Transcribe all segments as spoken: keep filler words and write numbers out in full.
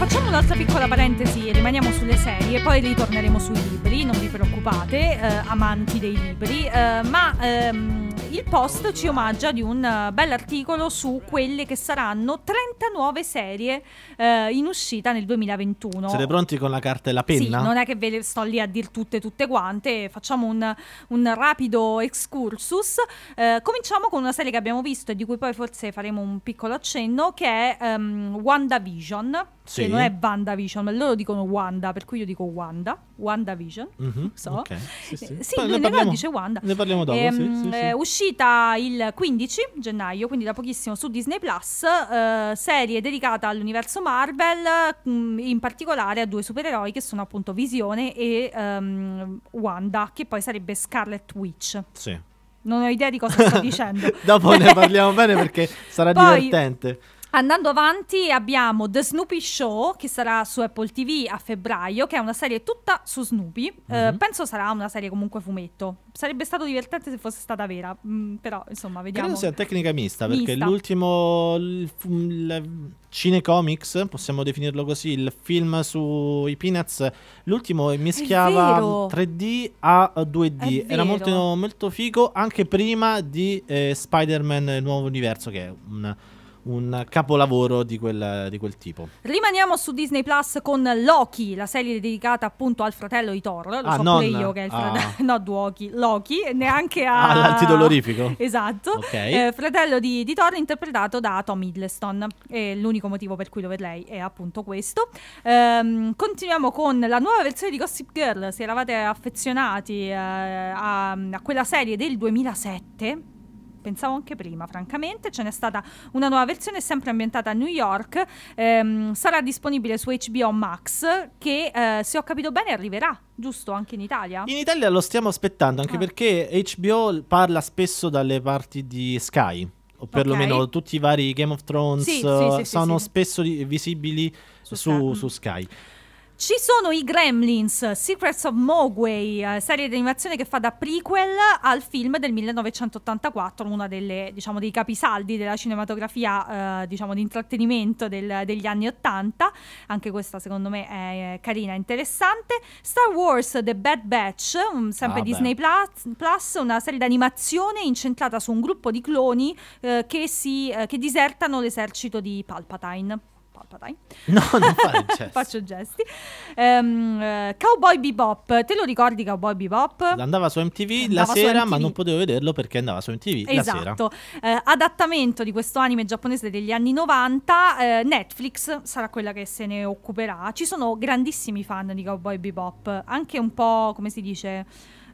facciamo un'altra piccola parentesi, rimaniamo sulle serie, poi ritorneremo sui libri, non vi preoccupate, eh, amanti dei libri, eh, ma ehm, il Post ci omaggia di un uh, bell'articolo su quelle che saranno trenta nuove serie uh, in uscita nel duemilaventuno. Siete pronti con la carta e la penna? Sì, non è che ve le sto lì a dir tutte tutte quante, facciamo un, un rapido excursus. Uh, cominciamo con una serie che abbiamo visto e di cui poi forse faremo un piccolo accenno, che è um, WandaVision. Sì. Che non è WandaVision, ma loro dicono Wanda, per cui io dico Wanda, WandaVision. Mm-hmm, so. Okay. Sì, sì. Eh, sì, poi lui ne parliamo, dice Wanda. Ne parliamo dopo, eh, sì, sì, eh, sì. Uscita il quindici gennaio, quindi da pochissimo, su Disney Plus, eh, serie dedicata all'universo Marvel, mh, in particolare a due supereroi che sono appunto Visione e um, Wanda, che poi sarebbe Scarlet Witch. Sì. Non ho idea di cosa sto dicendo. Dopo ne parliamo bene perché sarà poi divertente. Andando avanti abbiamo The Snoopy Show, che sarà su Apple ti vu a febbraio, che è una serie tutta su Snoopy. Mm-hmm. eh, penso sarà una serie comunque fumetto. Sarebbe stato divertente se fosse stata vera, mm, però insomma vediamo. Credo sia tecnica mista, mista. Perché l'ultimo Cinecomics, possiamo definirlo così, il film sui Peanuts, l'ultimo mischiava tre D a due D. Era molto, molto figo, anche prima di eh, Spider-Man il nuovo universo, che è un... un capolavoro di quel, di quel tipo. Rimaniamo su Disney Plus con Loki, la serie dedicata appunto al fratello di Thor. Lo ah, so non, pure io che è il fratello, ah. no, Duoki, Loki, neanche a... all'antidolorifico. Esatto, okay. eh, fratello di, di Thor, interpretato da Tom Hiddleston. E l'unico motivo per cui lo vedrei è appunto questo. Ehm, continuiamo con la nuova versione di Gossip Girl. Se eravate affezionati eh, a, a quella serie del duemilasette, pensavo anche prima, francamente, ce n'è stata una nuova versione sempre ambientata a New York, ehm, sarà disponibile su H B O Max, che eh, se ho capito bene arriverà, giusto, anche in Italia? In Italia lo stiamo aspettando, anche ah. perché H B O parla spesso dalle parti di Sky, o perlomeno okay. tutti i vari Game of Thrones sì, uh, sì, sì, sono sì, sì. spesso visibili su, su, su Sky. Ci sono i Gremlins: Secrets of the Mogwai, serie di animazione che fa da prequel al film del millenovecentottantaquattro, una delle, diciamo, dei capisaldi della cinematografia, eh, diciamo, di intrattenimento del, degli anni ottanta. Anche questa secondo me è carina e interessante. Star Wars: The Bad Batch, sempre ah, Disney Plus, Plus, una serie di animazione incentrata su un gruppo di cloni eh, che, si, eh, che disertano l'esercito di Palpatine. Palpatine. No, non fare gesti. Faccio gesti. um, uh, Cowboy Bebop, te lo ricordi Cowboy Bebop? Andava su M T V andava la sera, M T V. Ma non potevo vederlo perché andava su M T V esatto. la sera. Esatto. Uh, adattamento di questo anime giapponese degli anni novanta, uh, Netflix sarà quella che se ne occuperà. Ci sono grandissimi fan di Cowboy Bebop, anche un po', come si dice,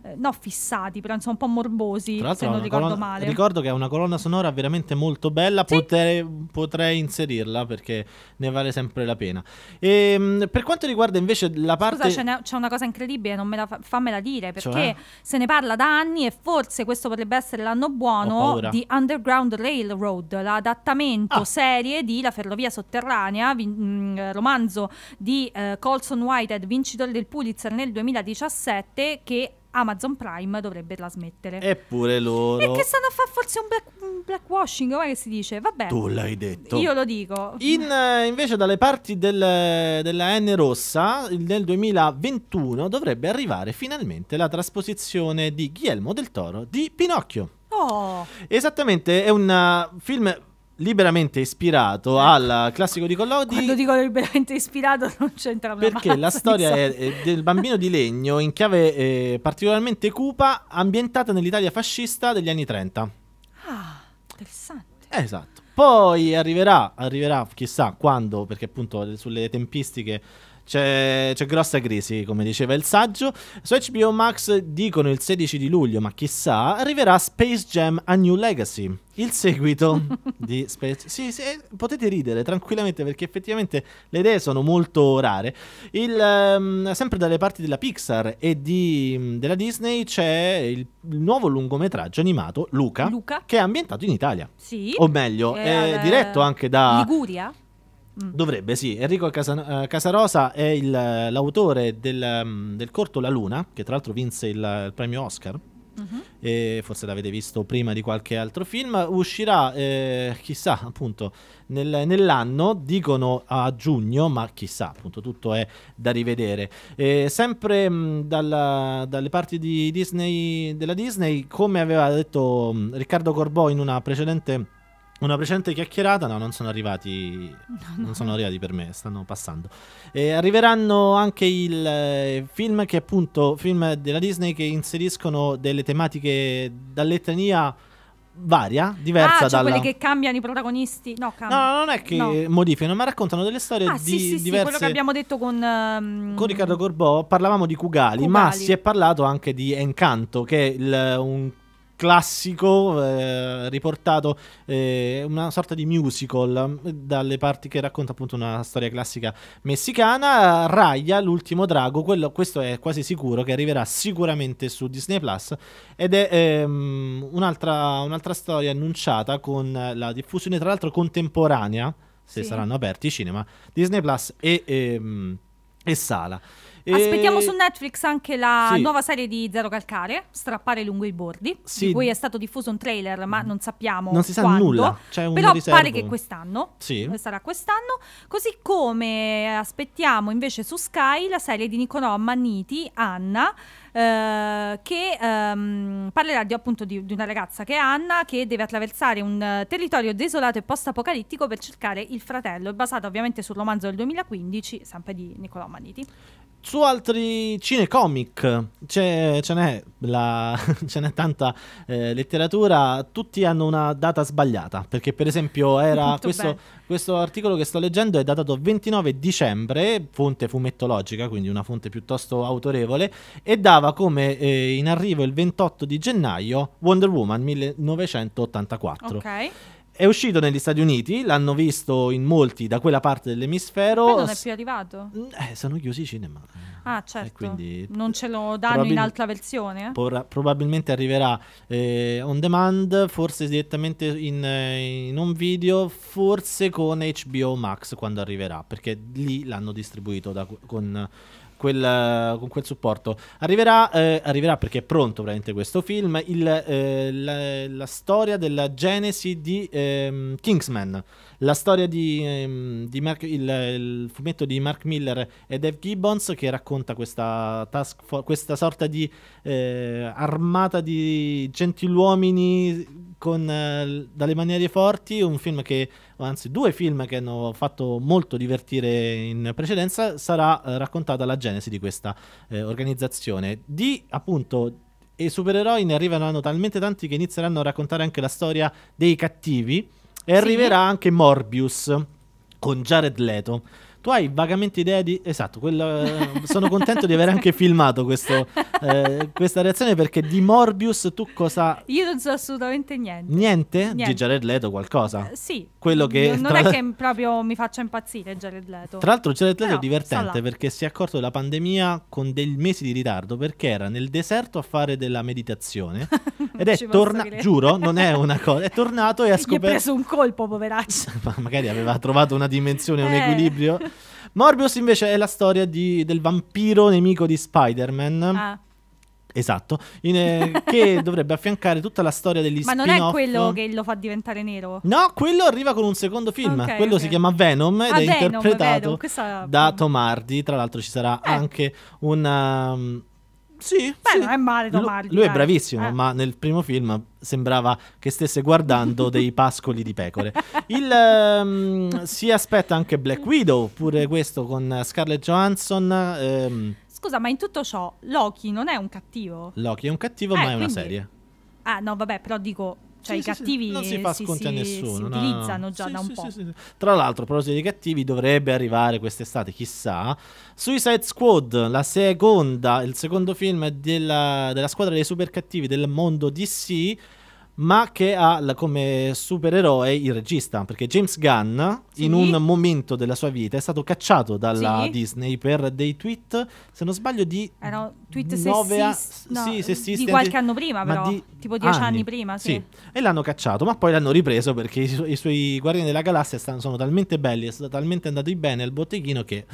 no fissati, però insomma un po' morbosi, se non ricordo colonna, male. Ricordo che è una colonna sonora veramente molto bella, sì. potrei, potrei inserirla perché ne vale sempre la pena. E, per quanto riguarda invece la parte... Scusa, c'è una cosa incredibile, non me la fa, fammela dire, perché cioè? se ne parla da anni e forse questo potrebbe essere l'anno buono di Underground Railroad, l'adattamento ah. serie di La ferrovia sotterranea, mh, romanzo di uh, Colson Whitehead, vincitore del Pulitzer nel duemiladiciassette, che Amazon Prime dovrebbe trasmettere. Eppure loro... Perché stanno a fare forse un, black, un blackwashing, come si dice? Vabbè. Tu l'hai detto. Io lo dico. In, eh, invece dalle parti del, della N rossa, nel duemilaventuno dovrebbe arrivare finalmente la trasposizione di Guillermo del Toro di Pinocchio. Oh. Esattamente, è un film... liberamente ispirato al classico di Collodi. Quando dico liberamente ispirato non c'entra una mazza, perché la storia è, è del bambino di legno in chiave eh, particolarmente cupa, ambientata nell'Italia fascista degli anni trenta. Ah, interessante. Esatto. Poi arriverà, arriverà chissà quando, perché appunto sulle tempistiche c'è grossa crisi, come diceva il saggio. Su H B O Max dicono il sedici di luglio, ma chissà, arriverà Space Jam A New Legacy, il seguito di Space... Sì, sì, potete ridere tranquillamente perché effettivamente le idee sono molto rare. Il, um, sempre dalle parti della Pixar e di, della Disney c'è il nuovo lungometraggio animato Luca, Luca, che è ambientato in Italia. Sì. O meglio, è, è diretto anche da... Liguria? Dovrebbe, sì. Enrico Casarosa è l'autore del, del corto La Luna, che tra l'altro vinse il, il premio Oscar. uh-huh. e forse l'avete visto prima di qualche altro film. Uscirà, eh, chissà, appunto, nel, nell'anno, dicono a giugno, ma chissà, appunto, tutto è da rivedere. Eh, sempre mh, dalla, dalle parti di Disney, della Disney, come aveva detto mh, Riccardo Corbò in una precedente... Una precedente chiacchierata, no, non sono arrivati, no, no. non sono arrivati per me, stanno passando. E arriveranno anche il eh, film che appunto, film della Disney che inseriscono delle tematiche dall'etnia varia, diversa ah, cioè dalla... quelle che cambiano i protagonisti? No, cambiano. no, non è che no. modificano, ma raccontano delle storie ah, di sì, sì, diverse... sì, quello che abbiamo detto con... Um... Con Riccardo Corbò parlavamo di Cugali, Cugali, ma si è parlato anche di Encanto, che è il, un... classico eh, riportato eh, una sorta di musical dalle parti che racconta appunto una storia classica messicana. Raya, l'ultimo drago, quello, questo è quasi sicuro che arriverà sicuramente su Disney Plus, ed è ehm, un'altra, un'altra storia annunciata con la diffusione tra l'altro contemporanea, se sì. saranno aperti i cinema, Disney Plus e, ehm, e Sala. Aspettiamo su Netflix anche la sì. nuova serie di Zero Calcare, Strappare lungo i bordi, sì. di cui è stato diffuso un trailer, ma non sappiamo Non si sa quando, nulla, un però riservo. pare che quest'anno, sì. sarà quest'anno. Così come aspettiamo invece su Sky la serie di Niccolò Ammaniti, Anna, eh, che ehm, parlerà di, appunto di, di una ragazza che è Anna, che deve attraversare un uh, territorio desolato e post-apocalittico per cercare il fratello. È basata ovviamente sul romanzo del duemilaquindici, sempre di Niccolò Ammaniti. Su altri cinecomic ce n'è tanta eh, letteratura, tutti hanno una data sbagliata, perché per esempio era questo, questo articolo che sto leggendo è datato ventinove dicembre, fonte fumettologica, quindi una fonte piuttosto autorevole, e dava come eh, in arrivo il ventotto di gennaio Wonder Woman millenovecentottantaquattro. Ok. È uscito negli Stati Uniti, l'hanno visto in molti da quella parte dell'emisfero. Poi non è più arrivato? Eh, sono chiusi i cinema. Ah, certo. E quindi non ce lo danno in altra versione? Eh? Probabilmente arriverà eh, on demand, forse direttamente in, in un video, forse con H B O Max quando arriverà, perché lì l'hanno distribuito da, con... Quel, con quel supporto arriverà, eh, arriverà perché è pronto veramente questo film, il, eh, la, la storia della genesi di eh, Kingsman, la storia di, eh, di Mark, il, il fumetto di Mark Miller e Dave Gibbons, che racconta questa, task for, questa sorta di eh, armata di gentiluomini con, eh, dalle maniere forti, un film che, anzi due film che hanno fatto molto divertire in precedenza. Sarà eh, raccontata la genesi di questa eh, organizzazione di appunto, e supereroi ne arriveranno talmente tanti che inizieranno a raccontare anche la storia dei cattivi, e sì. arriverà anche Morbius con Jared Leto. Tu hai vagamente idea di... Esatto, quel... sono contento di aver anche filmato questo, eh, questa reazione, perché di Morbius tu cosa... Io non so assolutamente niente. Niente? niente. Di Jared Leto qualcosa? Uh, sì. Quello che... Non è che proprio mi faccia impazzire Jared Leto. Tra l'altro Jared Leto Però, è divertente perché si è accorto della pandemia con dei mesi di ritardo, perché era nel deserto a fare della meditazione ed è tornato... Giuro, non è una cosa... È tornato e ha scoperto... Gli ha preso un colpo, poveraccio. Ma magari aveva trovato una dimensione, un eh. equilibrio... Morbius invece è la storia di, del vampiro nemico di Spider-Man. Ah. Esatto, in, eh, che dovrebbe affiancare tutta la storia degli spin-off. Ma non spin è quello che lo fa diventare nero? No, quello arriva con un secondo film, okay, quello okay. si chiama Venom ed ah, è Venom, interpretato Questa... da Tom Hardy. Tra l'altro ci sarà eh. anche un... Sì, Beh, sì. non è male Tom Hardy. Lui, lui è bravissimo, eh. ma nel primo film sembrava che stesse guardando dei pascoli di pecore. Il, um, si aspetta anche Black Widow, pure questo con Scarlett Johansson. Um. Scusa, ma in tutto ciò Loki non è un cattivo? Loki è un cattivo, eh, ma è quindi... una serie. Ah no, vabbè, però dico... Cioè sì, i cattivi sì, non si fa sconti si, a nessuno, si utilizzano no, no. già sì, da un sì, po'. Sì, sì. Tra l'altro, a proposito dei cattivi, dovrebbe arrivare quest'estate, chissà, Suicide Squad, la seconda, il secondo film della, della squadra dei supercattivi del mondo D C, ma che ha la, come supereroe il regista, perché James Gunn sì. in un momento della sua vita è stato cacciato dalla sì. Disney per dei tweet, se non sbaglio di erano tweet nove sessist, a, no, sì, sessisti di qualche anno prima, però di tipo dieci anni, anni prima sì. Sì. e l'hanno cacciato, ma poi l'hanno ripreso perché i, su i suoi Guardiani della Galassia stanno, sono talmente belli, sono talmente andati bene al botteghino che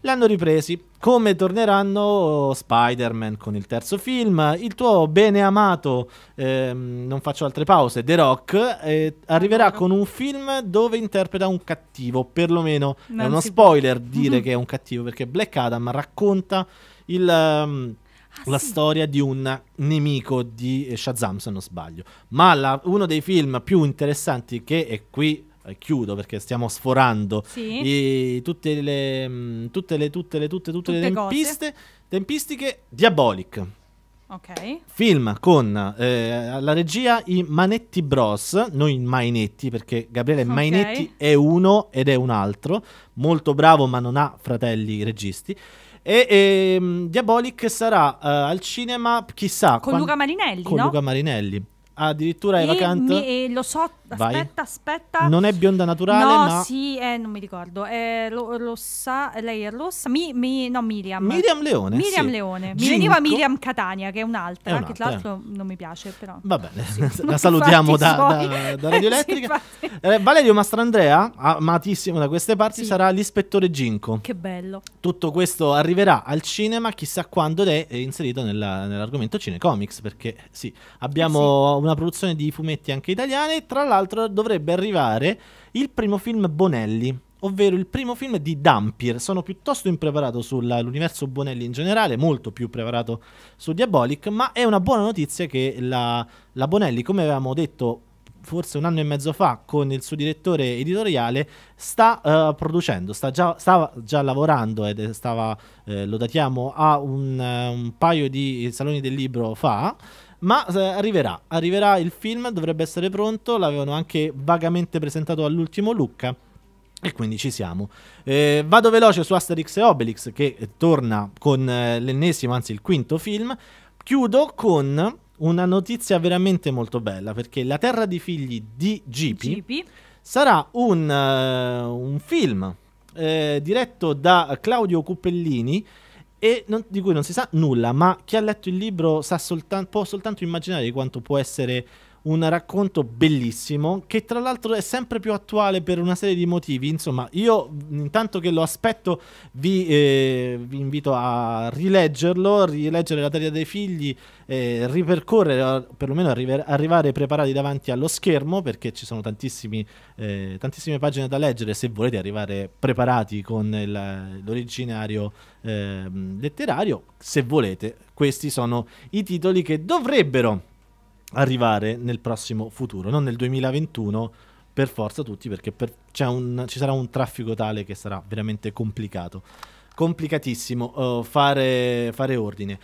li hanno ripresi. Come torneranno Spider-Man con il terzo film, il tuo bene amato, ehm, non faccio altre pause, The Rock, eh, arriverà con un film dove interpreta un cattivo, perlomeno non è uno spoiler può dire mm-hmm. che è un cattivo, perché Black Adam racconta il... Um, Ah, la sì. storia di un nemico di Shazam, se non sbaglio. Ma la, uno dei film più interessanti, che è qui chiudo perché stiamo sforando sì. i, tutte le tutte le tutte le tutte, tutte, tutte le tempiste, tempistiche, Diabolic. Okay. Film con eh, la regia i Manetti Bros, noi Mainetti, perché Gabriele okay. Mainetti è uno ed è un altro, molto bravo ma non ha fratelli registi. E, e Diabolic sarà uh, al cinema, chissà, con quando... Luca Marinelli, con no? Luca Marinelli. Addirittura Eva Kant. E lo so, aspetta, aspetta. Non è bionda naturale, no, ma... sì, eh, non mi ricordo. Eh, lo, lo sa, lei è rossa. Mi, mi, no, Miriam. Miriam Leone. Miriam sì. Leone. Mi Ginko. Veniva Miriam Catania, che è un'altra, è un'altra che tra l'altro eh. non mi piace, però. Va bene, sì, la salutiamo da, da, da Radio Elettrica. Sì, eh, Valerio Mastrandrea, amatissimo da queste parti, sì. sarà l'ispettore Ginko. Che bello. Tutto questo arriverà al cinema, chissà quando ed è, è inserito nella, nell'argomento cinecomics, perché sì, abbiamo... Sì. Una produzione di fumetti anche italiane. Tra l'altro dovrebbe arrivare il primo film Bonelli, ovvero il primo film di Dampir. Sono piuttosto impreparato sull'universo Bonelli in generale, molto più preparato su Diabolic, ma è una buona notizia che la, la Bonelli, come avevamo detto forse un anno e mezzo fa con il suo direttore editoriale, sta uh, producendo, sta già, stava già lavorando ed stava, eh, lo datiamo a un, uh, un paio di saloni del libro fa. Ma eh, arriverà, arriverà il film, dovrebbe essere pronto, l'avevano anche vagamente presentato all'ultimo Lucca e quindi ci siamo. Eh, vado veloce su Asterix e Obelix, che eh, torna con eh, l'ennesimo, anzi il quinto film. Chiudo con una notizia veramente molto bella, perché La Terra dei Figli di Gipi sarà un, uh, un film eh, diretto da Claudio Cupellini, e non, di cui non si sa nulla, ma chi ha letto il libro sa soltan- può soltanto immaginare di quanto può essere un racconto bellissimo, che tra l'altro è sempre più attuale per una serie di motivi. Insomma, io intanto che lo aspetto vi, eh, vi invito a rileggerlo, rileggere La Terra dei Figli, eh, ripercorrere, perlomeno arriver- arrivare preparati davanti allo schermo, perché ci sono tantissimi, eh, tantissime pagine da leggere se volete arrivare preparati con il, l'originario eh, letterario, se volete. Questi sono i titoli che dovrebbero arrivare nel prossimo futuro, non nel duemilaventuno per forza tutti, perché per, c'è un, ci sarà un traffico tale che sarà veramente complicato, complicatissimo uh, fare, fare ordine.